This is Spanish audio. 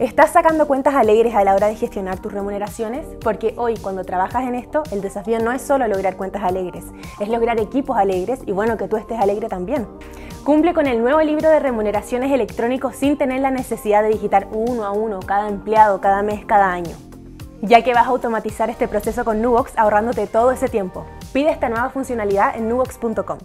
¿Estás sacando cuentas alegres a la hora de gestionar tus remuneraciones? Porque hoy, cuando trabajas en esto, el desafío no es solo lograr cuentas alegres, es lograr equipos alegres y bueno, que tú estés alegre también. Cumple con el nuevo libro de remuneraciones electrónico sin tener la necesidad de digitar uno a uno cada empleado, cada mes, cada año, ya que vas a automatizar este proceso con Nubox ahorrándote todo ese tiempo. Pide esta nueva funcionalidad en nubox.com.